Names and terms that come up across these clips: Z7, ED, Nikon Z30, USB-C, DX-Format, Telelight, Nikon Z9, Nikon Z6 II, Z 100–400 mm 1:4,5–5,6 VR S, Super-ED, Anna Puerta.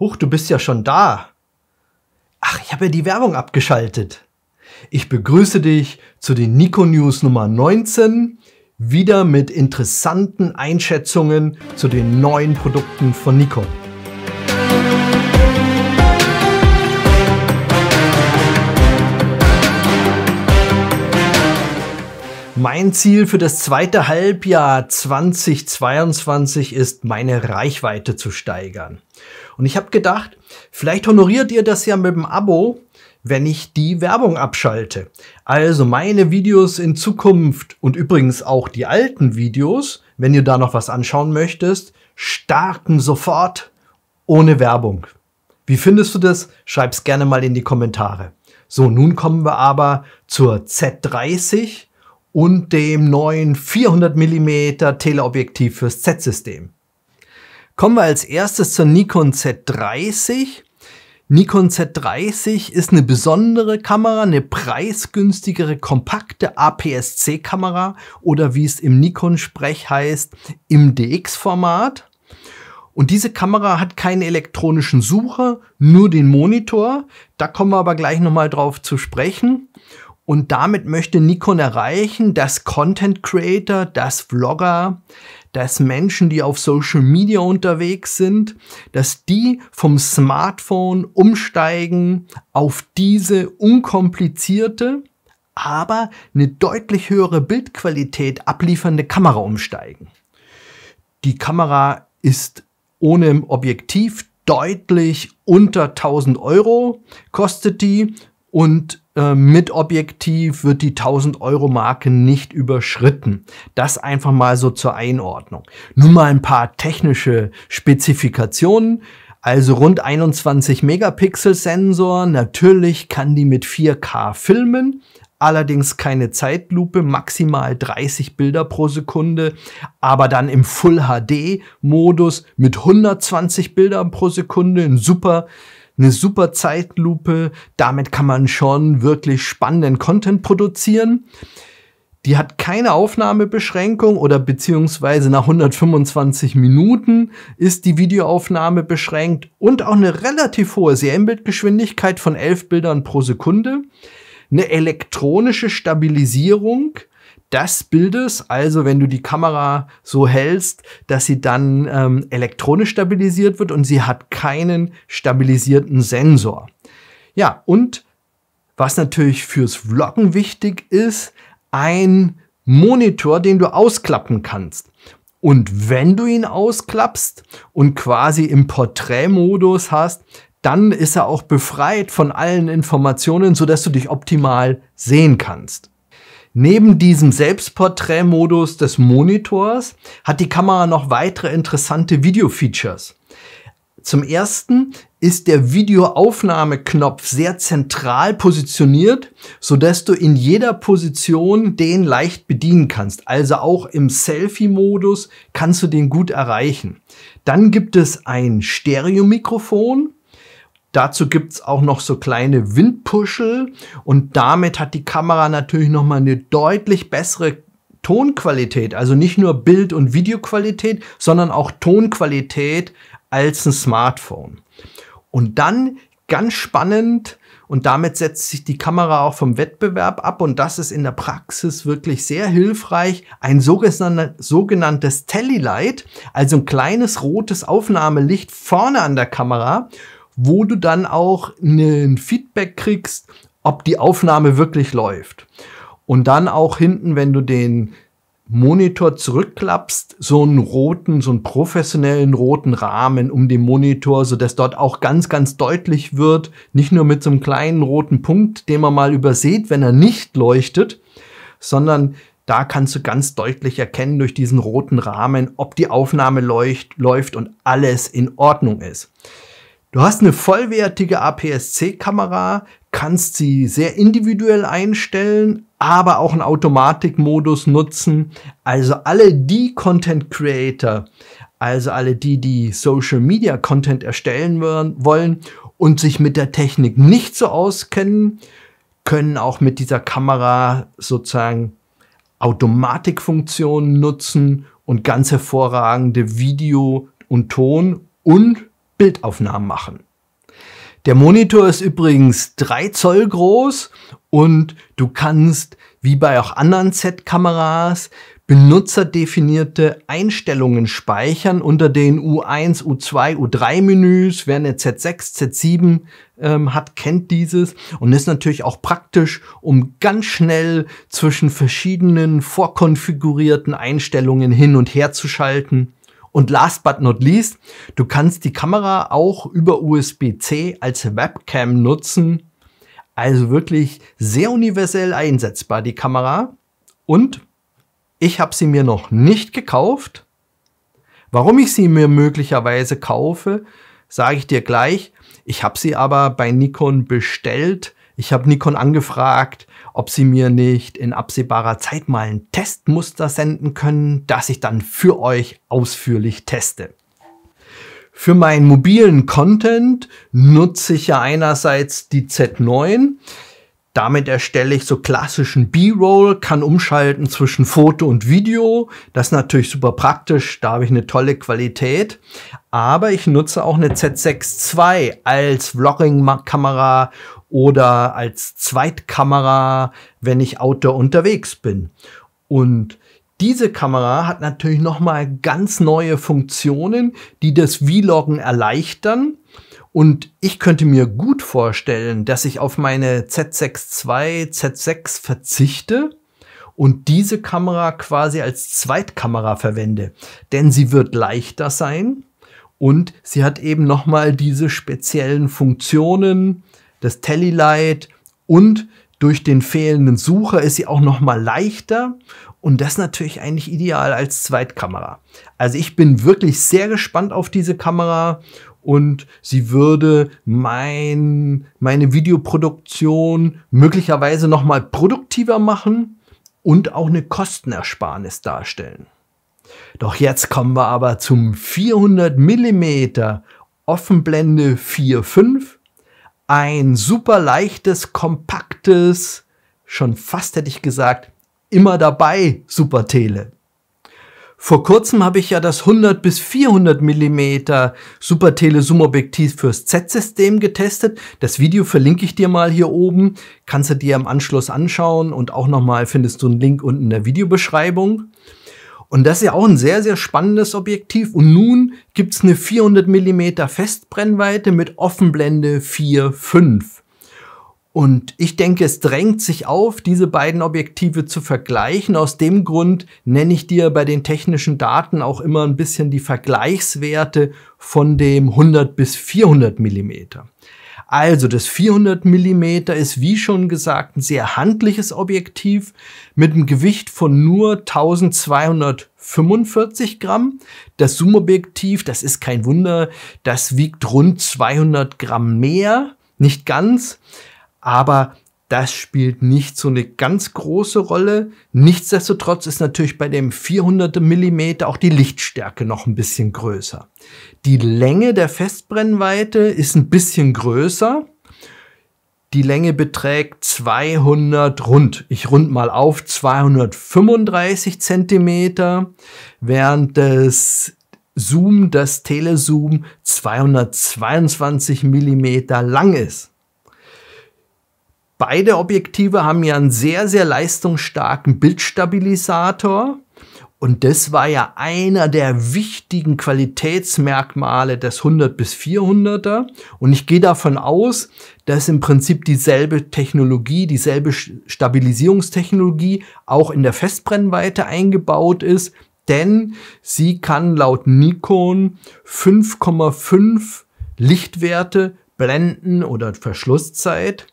Huch, du bist ja schon da. Ach, ich habe ja die Werbung abgeschaltet. Ich begrüße dich zu den Nikon News Nummer 19, wieder mit interessanten Einschätzungen zu den neuen Produkten von Nikon. Mein Ziel für das zweite Halbjahr 2022 ist, meine Reichweite zu steigern. Und ich habe gedacht, vielleicht honoriert ihr das ja mit dem Abo, wenn ich die Werbung abschalte. Also meine Videos in Zukunft und übrigens auch die alten Videos, wenn du da noch was anschauen möchtest, starten sofort ohne Werbung. Wie findest du das? Schreib's gerne mal in die Kommentare. So, nun kommen wir aber zur Z30 und dem neuen 400 mm Teleobjektiv fürs Z-System. Kommen wir als erstes zur Nikon Z30. Nikon Z30 ist eine besondere Kamera, eine preisgünstigere, kompakte APS-C-Kamera oder wie es im Nikon-Sprech heißt, im DX-Format. Und diese Kamera hat keinen elektronischen Sucher, nur den Monitor. Da kommen wir aber gleich nochmal drauf zu sprechen. Und damit möchte Nikon erreichen, dass Content Creator, dass Vlogger, dass Menschen, die auf Social Media unterwegs sind, dass die vom Smartphone umsteigen auf diese unkomplizierte, aber eine deutlich höhere Bildqualität abliefernde Kamera umsteigen. Die Kamera ist ohne Objektiv deutlich unter 1000 Euro, kostet die, und mit Objektiv wird die 1000-Euro-Marke nicht überschritten. Das einfach mal so zur Einordnung. Nun mal ein paar technische Spezifikationen. Also rund 21 Megapixel Sensor. Natürlich kann die mit 4K filmen. Allerdings keine Zeitlupe, maximal 30 Bilder pro Sekunde, aber dann im Full-HD-Modus mit 120 Bildern pro Sekunde, eine super Zeitlupe. Damit kann man schon wirklich spannenden Content produzieren. Die hat keine Aufnahmebeschränkung oder beziehungsweise nach 125 Minuten ist die Videoaufnahme beschränkt und auch eine relativ hohe Serienbildgeschwindigkeit von 11 Bildern pro Sekunde. Eine elektronische Stabilisierung des Bildes, also wenn du die Kamera so hältst, dass sie dann elektronisch stabilisiert wird und sie hat keinen stabilisierten Sensor. Ja, und was natürlich fürs Vloggen wichtig ist, ein Monitor, den du ausklappen kannst. Und wenn du ihn ausklappst und quasi im Porträtmodus hast, dann ist er auch befreit von allen Informationen, sodass du dich optimal sehen kannst. Neben diesem Selbstporträtmodus des Monitors hat die Kamera noch weitere interessante Video-Features. Zum ersten ist der Videoaufnahmeknopf sehr zentral positioniert, sodass du in jeder Position den leicht bedienen kannst. Also auch im Selfie-Modus kannst du den gut erreichen. Dann gibt es ein Stereomikrofon. Dazu gibt es auch noch so kleine Windpuschel und damit hat die Kamera natürlich nochmal eine deutlich bessere Tonqualität, also nicht nur Bild- und Videoqualität, sondern auch Tonqualität als ein Smartphone. Und dann, ganz spannend, und damit setzt sich die Kamera auch vom Wettbewerb ab und das ist in der Praxis wirklich sehr hilfreich, ein sogenanntes Telelight, also ein kleines rotes Aufnahmelicht vorne an der Kamera, wo du dann auch ein Feedback kriegst, ob die Aufnahme wirklich läuft. Und dann auch hinten, wenn du den Monitor zurückklappst, so einen professionellen roten Rahmen um den Monitor, sodass dort auch ganz, ganz deutlich wird, nicht nur mit so einem kleinen roten Punkt, den man mal übersieht, wenn er nicht leuchtet, sondern da kannst du ganz deutlich erkennen durch diesen roten Rahmen, ob die Aufnahme läuft und alles in Ordnung ist. Du hast eine vollwertige APS-C-Kamera, kannst sie sehr individuell einstellen, aber auch einen Automatikmodus nutzen. Also alle die Content Creator, also alle die Social Media Content erstellen wollen und sich mit der Technik nicht so auskennen, können auch mit dieser Kamera sozusagen Automatikfunktionen nutzen und ganz hervorragende Video und Ton und Bildaufnahmen machen. Der Monitor ist übrigens 3 Zoll groß und du kannst, wie bei auch anderen Z-Kameras, benutzerdefinierte Einstellungen speichern unter den U1, U2, U3 Menüs. Wer eine Z6, Z7 hat, kennt dieses und ist natürlich auch praktisch, um ganz schnell zwischen verschiedenen vorkonfigurierten Einstellungen hin und her zu schalten. Und last but not least, du kannst die Kamera auch über USB-C als Webcam nutzen. Also wirklich sehr universell einsetzbar, die Kamera. Und ich habe sie mir noch nicht gekauft. Warum ich sie mir möglicherweise kaufe, sage ich dir gleich. Ich habe sie aber bei Nikon bestellt. Ich habe Nikon angefragt, ob sie mir nicht in absehbarer Zeit mal ein Testmuster senden können, das ich dann für euch ausführlich teste. Für meinen mobilen Content nutze ich ja einerseits die Z9. Damit erstelle ich so klassischen B-Roll, kann umschalten zwischen Foto und Video. Das ist natürlich super praktisch, da habe ich eine tolle Qualität. Aber ich nutze auch eine Z6 II als Vlogging-Kamera oder als Zweitkamera, wenn ich outdoor unterwegs bin. Und diese Kamera hat natürlich nochmal ganz neue Funktionen, die das Vloggen erleichtern. Und ich könnte mir gut vorstellen, dass ich auf meine Z6 II, Z6 verzichte und diese Kamera quasi als Zweitkamera verwende. Denn sie wird leichter sein und sie hat eben nochmal diese speziellen Funktionen, das Telelight, und durch den fehlenden Sucher ist sie auch nochmal leichter. Und das ist natürlich eigentlich ideal als Zweitkamera. Also ich bin wirklich sehr gespannt auf diese Kamera. Und sie würde meine Videoproduktion möglicherweise nochmal produktiver machen und auch eine Kostenersparnis darstellen. Doch jetzt kommen wir aber zum 400 mm Offenblende 4.5. Ein super leichtes, kompaktes, schon fast hätte ich gesagt, immer dabei Super Tele. Vor kurzem habe ich ja das 100 bis 400 mm Super-Tele-Zoom-Objektiv fürs Z-System getestet. Das Video verlinke ich dir mal hier oben. Kannst du dir im Anschluss anschauen und auch nochmal findest du einen Link unten in der Videobeschreibung. Und das ist ja auch ein sehr, sehr spannendes Objektiv. Und nun gibt es eine 400 mm Festbrennweite mit Offenblende 4,5. Und ich denke, es drängt sich auf, diese beiden Objektive zu vergleichen. Aus dem Grund nenne ich dir bei den technischen Daten auch immer ein bisschen die Vergleichswerte von dem 100 bis 400 mm. Also das 400 mm ist, wie schon gesagt, ein sehr handliches Objektiv mit einem Gewicht von nur 1245 Gramm. Das Zoom-Objektiv, das ist kein Wunder, das wiegt rund 200 Gramm mehr, nicht ganz. Aber das spielt nicht so eine ganz große Rolle. Nichtsdestotrotz ist natürlich bei dem 400 mm auch die Lichtstärke noch ein bisschen größer. Die Länge der Festbrennweite ist ein bisschen größer. Die Länge beträgt 235 cm, während das Zoom, das Telezoom, 222 mm lang ist. Beide Objektive haben ja einen sehr, sehr leistungsstarken Bildstabilisator. Und das war ja einer der wichtigen Qualitätsmerkmale des 100 bis 400er. Und ich gehe davon aus, dass im Prinzip dieselbe Technologie, dieselbe Stabilisierungstechnologie auch in der Festbrennweite eingebaut ist. Denn sie kann laut Nikon 5,5 Lichtwerte, Blenden oder Verschlusszeit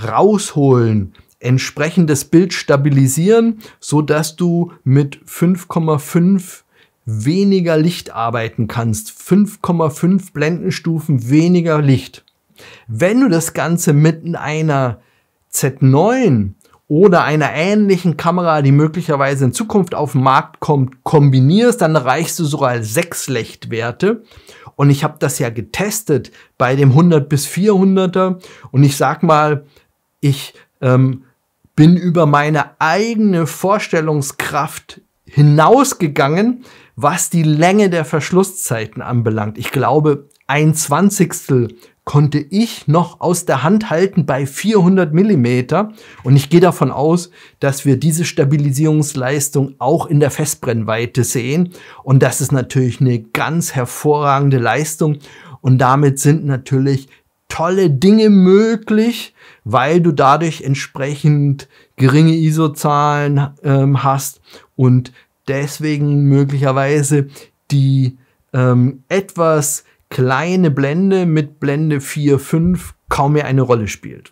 rausholen, entsprechendes Bild stabilisieren, so dass du mit 5,5 weniger Licht arbeiten kannst. 5,5 Blendenstufen weniger Licht. Wenn du das Ganze mit einer Z9 oder einer ähnlichen Kamera, die möglicherweise in Zukunft auf den Markt kommt, kombinierst, dann erreichst du sogar 6 Lichtwerte. Und ich habe das ja getestet bei dem 100 bis 400er. Und ich sag mal, ich bin über meine eigene Vorstellungskraft hinausgegangen, was die Länge der Verschlusszeiten anbelangt. Ich glaube, 1/20 konnte ich noch aus der Hand halten bei 400 mm. Und ich gehe davon aus, dass wir diese Stabilisierungsleistung auch in der Festbrennweite sehen. Und das ist natürlich eine ganz hervorragende Leistung. Und damit sind natürlich tolle Dinge möglich, weil du dadurch entsprechend geringe ISO-Zahlen hast und deswegen möglicherweise die etwas kleine Blende mit Blende 4,5 kaum mehr eine Rolle spielt.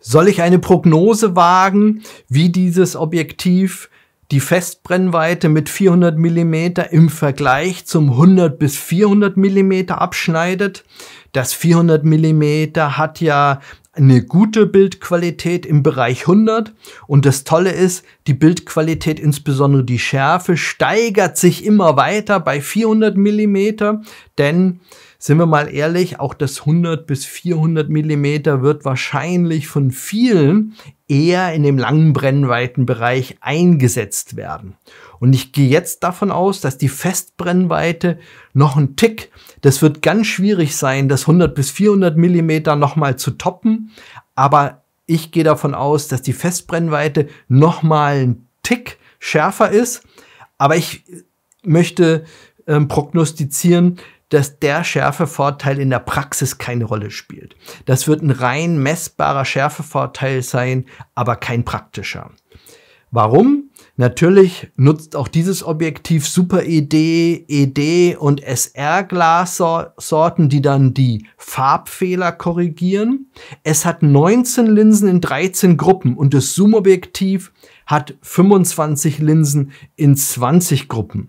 Soll ich eine Prognose wagen, wie dieses Objektiv die Festbrennweite mit 400 mm im Vergleich zum 100 bis 400 mm abschneidet? Das 400 mm hat ja eine gute Bildqualität im Bereich 100 und das Tolle ist, die Bildqualität, insbesondere die Schärfe, steigert sich immer weiter bei 400 mm, denn, sind wir mal ehrlich, auch das 100 bis 400 mm wird wahrscheinlich von vielen eher in dem langen Brennweitenbereich eingesetzt werden. Und ich gehe jetzt davon aus, dass die Festbrennweite noch ein Tick, das wird ganz schwierig sein, das 100 bis 400 mm nochmal zu toppen, aber ich gehe davon aus, dass die Festbrennweite nochmal ein Tick schärfer ist, aber ich möchte prognostizieren, dass der Schärfevorteil in der Praxis keine Rolle spielt. Das wird ein rein messbarer Schärfevorteil sein, aber kein praktischer. Warum? Natürlich nutzt auch dieses Objektiv Super-ED, ED und SR-Glassorten, die dann die Farbfehler korrigieren. Es hat 19 Linsen in 13 Gruppen und das Zoom-Objektiv hat 25 Linsen in 20 Gruppen.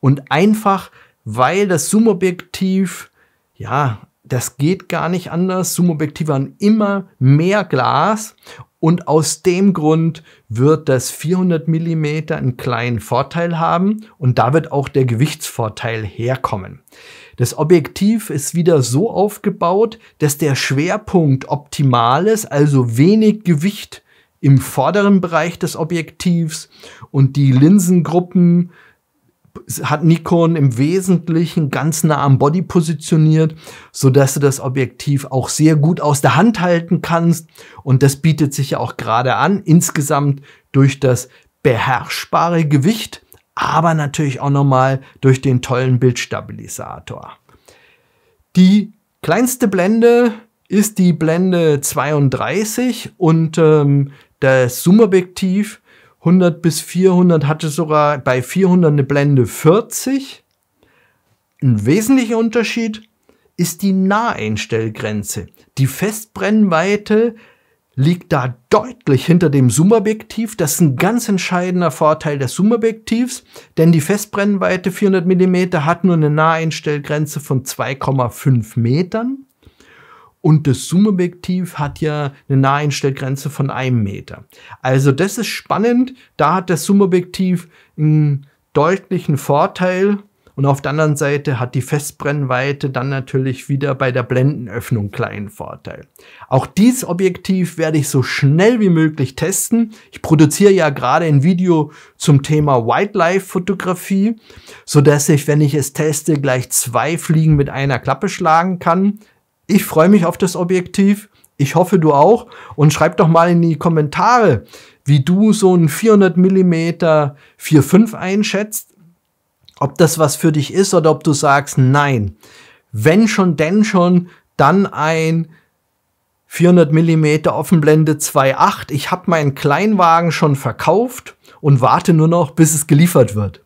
Und einfach, weil das Zoom-Objektiv, ja, das geht gar nicht anders. Zoom-Objektive haben immer mehr Glas und aus dem Grund wird das 400 mm einen kleinen Vorteil haben und da wird auch der Gewichtsvorteil herkommen. Das Objektiv ist wieder so aufgebaut, dass der Schwerpunkt optimal ist, also wenig Gewicht im vorderen Bereich des Objektivs und die Linsengruppen hat Nikon im Wesentlichen ganz nah am Body positioniert, sodass du das Objektiv auch sehr gut aus der Hand halten kannst. Und das bietet sich ja auch gerade an, insgesamt durch das beherrschbare Gewicht, aber natürlich auch nochmal durch den tollen Bildstabilisator. Die kleinste Blende ist die Blende 32 und das Zoom-Objektiv 100 bis 400 hatte sogar bei 400 eine Blende 40. Ein wesentlicher Unterschied ist die Naheinstellgrenze. Die Festbrennweite liegt da deutlich hinter dem Zoom-Objektiv. Das ist ein ganz entscheidender Vorteil des Zoom-Objektivs, denn die Festbrennweite 400 mm hat nur eine Naheinstellgrenze von 2,5 Metern. Und das Zoom-Objektiv hat ja eine Naheinstellgrenze von 1 Meter. Also das ist spannend. Da hat das Zoom-Objektiv einen deutlichen Vorteil. Und auf der anderen Seite hat die Festbrennweite dann natürlich wieder bei der Blendenöffnung einen kleinen Vorteil. Auch dieses Objektiv werde ich so schnell wie möglich testen. Ich produziere ja gerade ein Video zum Thema Wildlife-Fotografie, sodass ich, wenn ich es teste, gleich 2 Fliegen mit einer Klappe schlagen kann. Ich freue mich auf das Objektiv. Ich hoffe, du auch. Und schreib doch mal in die Kommentare, wie du so ein 400 mm 4,5 einschätzt. Ob das was für dich ist oder ob du sagst, nein. Wenn schon, denn schon, dann ein 400 mm Offenblende 2,8. Ich habe meinen Kleinwagen schon verkauft und warte nur noch, bis es geliefert wird.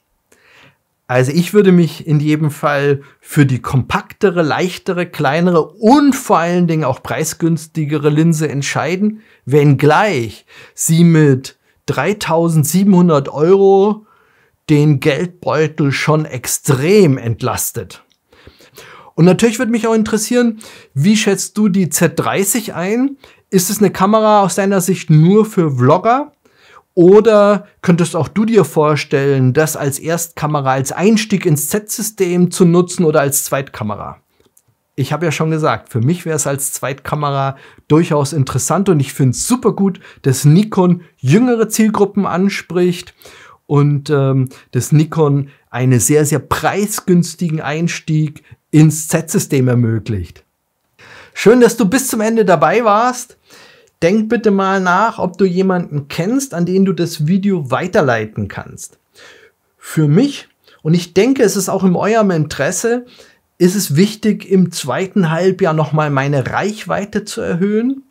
Also ich würde mich in jedem Fall für die kompaktere, leichtere, kleinere und vor allen Dingen auch preisgünstigere Linse entscheiden, wenngleich sie mit 3.700 € den Geldbeutel schon extrem entlastet. Und natürlich würde mich auch interessieren, wie schätzt du die Z30 ein? Ist es eine Kamera aus deiner Sicht nur für Vlogger? Oder könntest auch du dir vorstellen, das als Erstkamera, als Einstieg ins Z-System zu nutzen oder als Zweitkamera? Ich habe ja schon gesagt, für mich wäre es als Zweitkamera durchaus interessant und ich finde es super gut, dass Nikon jüngere Zielgruppen anspricht und das Nikon einen sehr, sehr preisgünstigen Einstieg ins Z-System ermöglicht. Schön, dass du bis zum Ende dabei warst. Denk bitte mal nach, ob du jemanden kennst, an den du das Video weiterleiten kannst. Für mich, und ich denke, es ist auch in eurem Interesse, ist es wichtig, im zweiten Halbjahr nochmal meine Reichweite zu erhöhen,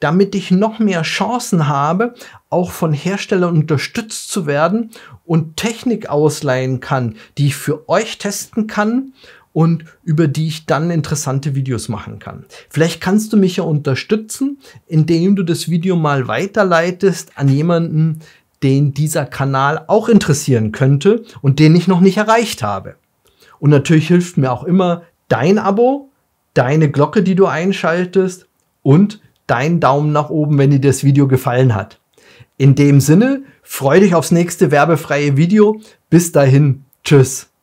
damit ich noch mehr Chancen habe, auch von Herstellern unterstützt zu werden und Technik ausleihen kann, die ich für euch testen kann und über die ich dann interessante Videos machen kann. Vielleicht kannst du mich ja unterstützen, indem du das Video mal weiterleitest an jemanden, den dieser Kanal auch interessieren könnte und den ich noch nicht erreicht habe. Und natürlich hilft mir auch immer dein Abo, deine Glocke, die du einschaltest, und dein Daumen nach oben, wenn dir das Video gefallen hat. In dem Sinne, freu dich aufs nächste werbefreie Video. Bis dahin, tschüss.